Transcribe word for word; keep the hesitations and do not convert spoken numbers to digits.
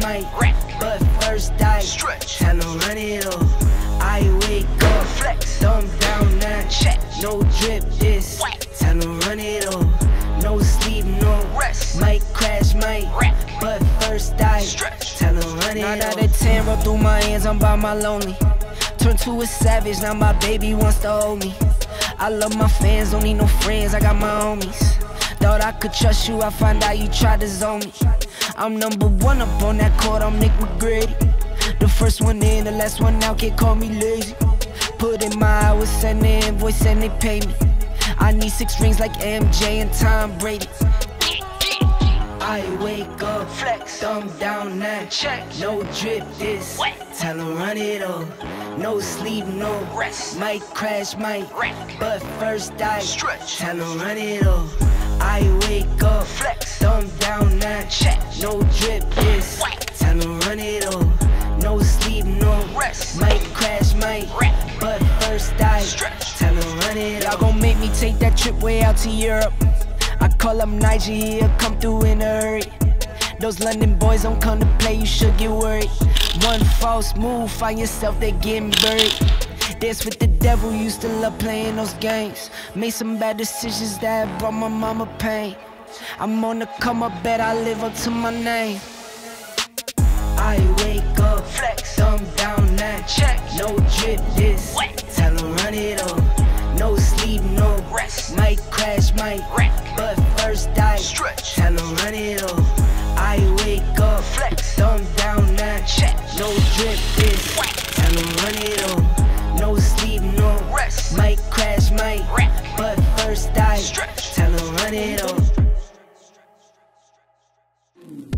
mic, but first I stretch and run it off. I wake up, flex, thumb down that check. No drip, this time to run it off. No sleep, no rest. Mic crash, mic wreck, but first I stretch, time to run it off. nine out of ten, rub through my hands, I'm by my lonely. Turn to a savage, now my baby wants to hold me. I love my fans, don't need no friends, I got my homies. Thought I could trust you, I find out you tried to zone me. I'm number one up on that court, I'm Nick McGrady. The first one in, the last one out, can't call me lazy. Put in my hours, send the invoice and they pay me. I need six rings like M J and Tom Brady. I wake up, flex, thumb down and check. No drip, this time to run it off. No sleep, no rest. Might crash, might wreck, but first I stretch, time to run it off. I wake up, flex, thumb down and check. No drip, this time to run it off. No sleep, no rest. Might crash, might wreck, but first I stretch, time to run it off. Y'all gon' make me take that trip way out to Europe. I call up Nigel, he'll come through in a hurry. Those London boys don't come to play, you should get worried. One false move, find yourself, they're getting buried. Dance with the devil, used to love playing those games. Made some bad decisions that brought my mama pain. I'm on the come up, bet I live up to my name. I wake up, flex, thumb down that check. No drip, this time to run it off. No sleep, no rest. Might crash, might wreck, but first I stretch, time to run it off. I wake up, flex, thumb down that check. No drip, this time to run it off. No sleep, no rest. Might crash, might wreck, but first I stretch, time to run it off.